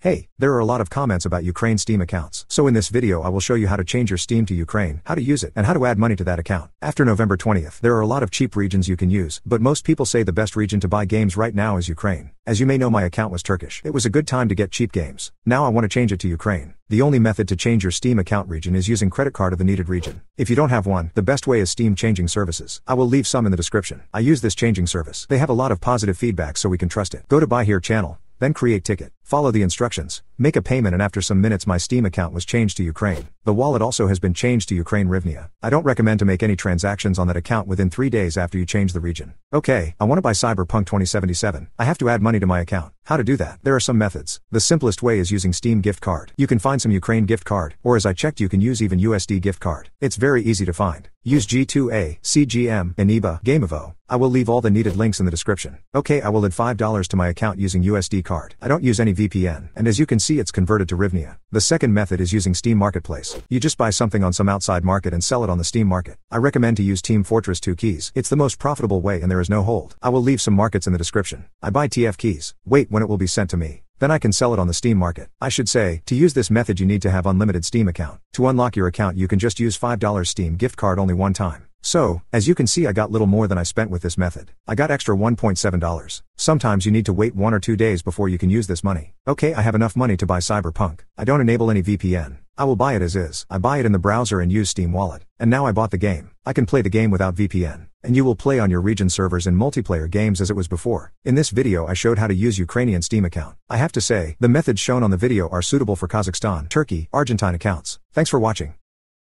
Hey, there are a lot of comments about Ukraine Steam accounts, so in this video I will show you how to change your Steam to Ukraine, how to use it, and how to add money to that account. After November 20th, there are a lot of cheap regions you can use, but most people say the best region to buy games right now is Ukraine. As you may know, my account was Turkish. It was a good time to get cheap games. Now I want to change it to Ukraine. The only method to change your Steam account region is using credit card of the needed region. If you don't have one, the best way is Steam changing services. I will leave some in the description. I use this changing service. They have a lot of positive feedback, so we can trust it. Go to buy here channel, then create ticket. Follow the instructions, make a payment, and after some minutes my Steam account was changed to Ukraine. The wallet also has been changed to Ukraine Hryvnia. I don't recommend to make any transactions on that account within 3 days after you change the region. Okay, I want to buy Cyberpunk 2077. I have to add money to my account. How to do that? There are some methods. The simplest way is using Steam gift card. You can find some Ukraine gift card, or as I checked you can use even USD gift card. It's very easy to find. Use G2A, CGM, Aniba, Gameavo. I will leave all the needed links in the description. Okay, I will add $5 to my account using USD card. I don't use any VPN, and as you can see it's converted to hryvnia. The second method is using Steam Marketplace. You just buy something on some outside market and sell it on the Steam market. I recommend to use Team Fortress 2 keys. It's the most profitable way and there is no hold. I will leave some markets in the description. I buy TF keys. Wait when it will be sent to me. Then I can sell it on the Steam market. I should say, to use this method you need to have unlimited Steam account. To unlock your account you can just use $5 Steam gift card only one time. So, as you can see I got little more than I spent with this method. I got extra $1.7. Sometimes you need to wait 1 or 2 days before you can use this money. Okay, I have enough money to buy Cyberpunk. I don't enable any VPN. I will buy it as is. I buy it in the browser and use Steam Wallet. And now I bought the game. I can play the game without VPN. And you will play on your region servers in multiplayer games as it was before. In this video I showed how to use Ukrainian Steam account. I have to say, the methods shown on the video are suitable for Kazakhstan, Turkey, Argentine accounts. Thanks for watching.